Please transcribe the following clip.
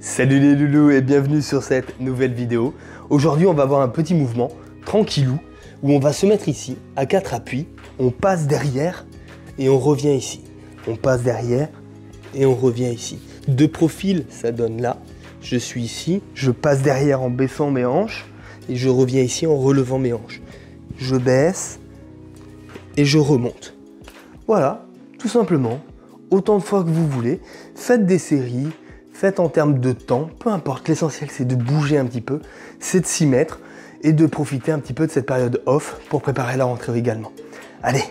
Salut les loulous et bienvenue sur cette nouvelle vidéo. Aujourd'hui on va avoir un petit mouvement tranquillou où on va se mettre ici à 4 appuis, on passe derrière et on revient ici. On passe derrière et on revient ici. De profil ça donne là, je suis ici, je passe derrière en baissant mes hanches et je reviens ici en relevant mes hanches. Je baisse et je remonte. Voilà, tout simplement, autant de fois que vous voulez, faites des séries. Faites en termes de temps, peu importe, l'essentiel c'est de bouger un petit peu, c'est de s'y mettre et de profiter un petit peu de cette période off pour préparer la rentrée également. Allez,